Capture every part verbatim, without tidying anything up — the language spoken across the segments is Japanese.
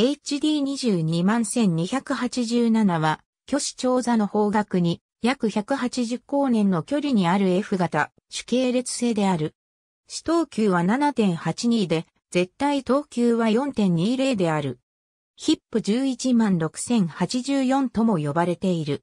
エイチディーにじゅうにまんせんにひゃくはちじゅうなな は、虚子頂座の方角に約ひゃくはちじゅうこうねんの距離にある F 型主系列星である。視等級は ななてんはちに で、絶対等級は よんてんにじゅう である。ヒップじゅういちまんろくせんはちじゅうよんとも呼ばれている。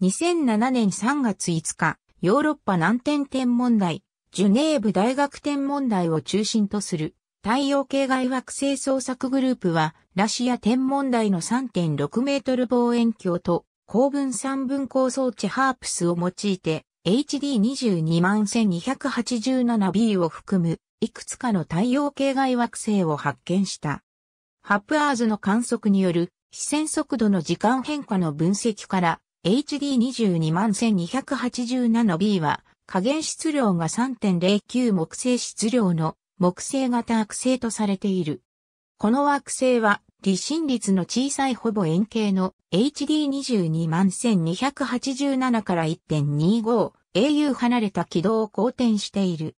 にせんななねんさんがついつか、ヨーロッパ南天天文台、ジュネーブ大学天文台を中心とする太陽系外惑星捜索グループは、ラシア天文台の さんてんろくメートル望遠鏡と、高分散分光装置ハープスを用いて、エイチディーにじゅうにまんせんにひゃくはちじゅうなな b を含む、いくつかの太陽系外惑星を発見した。ハップアーズの観測による、視線速度の時間変化の分析から、エイチディーにじゅうにまんせんにひゃくはちじゅうなな b は、下限質量が さんてんゼロきゅう 木星質量の木星型惑星とされている。この惑星は、離心率の小さいほぼ円形の エイチディーにじゅうにまんせんにひゃくはちじゅうなな から いってんにごエーユー 離れた軌道を公転している。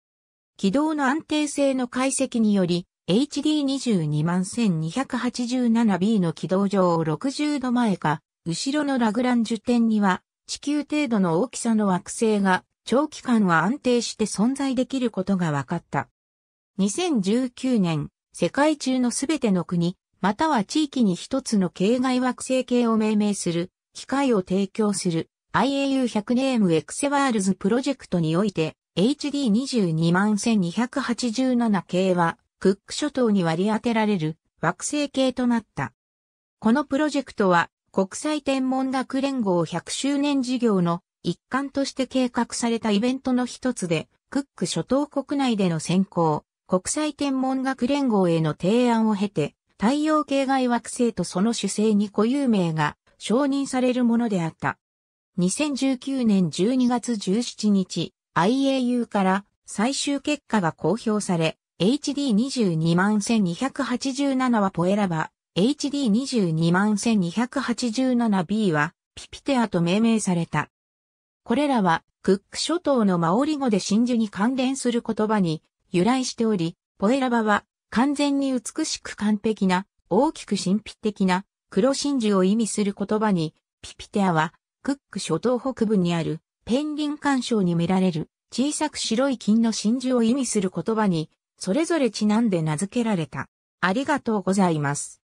軌道の安定性の解析により、エイチディーにじゅうにまんせんにひゃくはちじゅうなな b の軌道上をろくじゅうどまえか、後ろのラグランジュ点には、地球程度の大きさの惑星が、長期間は安定して存在できることが分かった。にせんじゅうきゅうねん、世界中のすべての国、または地域に一つの系外惑星系を命名する、機会を提供する アイエーユーひゃく ネームエクセワールズプロジェクトにおいて、エイチディーにじゅうにまんせんにひゃくはちじゅうなな 系は、クック諸島に割り当てられる惑星系となった。このプロジェクトは、国際天文学連合ひゃくしゅうねん事業の一環として計画されたイベントの一つで、クック諸島国内での先行、国際天文学連合への提案を経て、太陽系外惑星とその主星に固有名が承認されるものであった。にせんじゅうきゅうねんじゅうにがつじゅうしちにち、アイエーユー から最終結果が公表され、エイチディーにじゅうにまんせんにひゃくはちじゅうなな はPoerava、エイチディーにじゅうにまんせんにひゃくはちじゅうなな b はPipiteaと命名された。これらはクック諸島のマオリ語で真珠に関連する言葉に由来しており、Poeravaは完全に美しく完璧な、大きく神秘的な、黒真珠を意味する言葉に、ピピテアは、クック諸島北部にある、ペンリン環礁に見られる、小さく白い金の真珠を意味する言葉に、それぞれちなんで名付けられた。ありがとうございます。